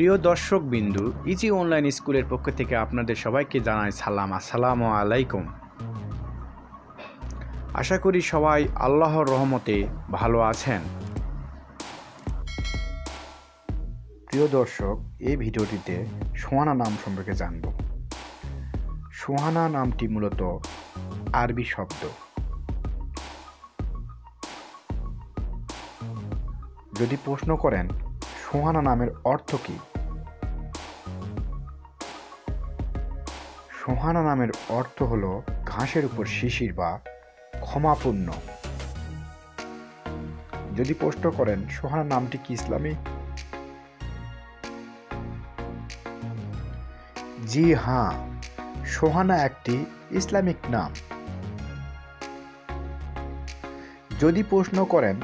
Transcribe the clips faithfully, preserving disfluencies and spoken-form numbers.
প্রিয় দর্শকবিন্দু, easy online স্কুলের পক্ষ থেকে আপনাদের সবাইকে জানাই সালাম, আসসালামু আলাইকুম। আশা করি সবাই আল্লাহর রহমতে ভালো আছেন। প্রিয় দর্শক, এই ভিডিওটিতে সোহানা নাম সম্পর্কে জানব। সোহানা নামটি মূলত আরবি শব্দ, যদি প্রশ্ন করেন সোহানা নামের অর্থ কি? সোহানা নামের অর্থ হলো ঘাসের উপর শিশির বা ক্ষমাপূর্ণ। যদি প্রশ্ন করেন সোহানা নামটি কি ইসলামী? জি হ্যাঁ, সোহানা একটি ইসলামিক নাম। যদি প্রশ্ন করেন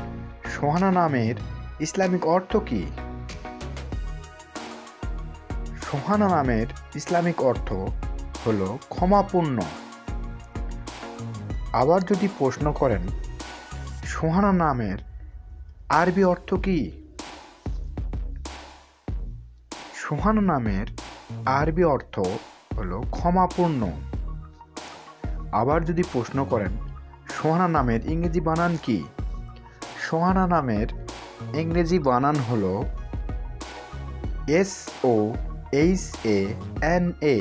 সোহানা নামের ইসলামিক অর্থ কি? সোহানা নামের ইসলামিক অর্থ হলো ক্ষমাপূর্ণ। আবার যদি প্রশ্ন করেন সোহানা নামের আরবি অর্থ কি? সোহানা নামের আরবি অর্থ হলো ক্ষমাপূর্ণ। আবার যদি প্রশ্ন করেন সোহানা নামের ইংরেজি বানান কি? সোহানা নামের ইংরেজি বানান হলো S O H A N A.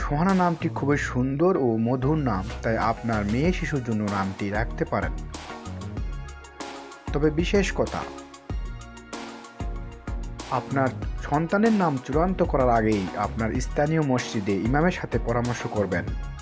Sohana নামটি খুবই সুন্দর ও মধুর নাম, তাই আপনার মেয়ে শিশুর জন্য নামটি রাখতে পারেন। তবে বিশেষ কথা, আপনার সন্তানের নাম চূড়ান্ত করার আগেই আপনার স্থানীয় মসজিদে ইমামের সাথে পরামর্শ করবেন।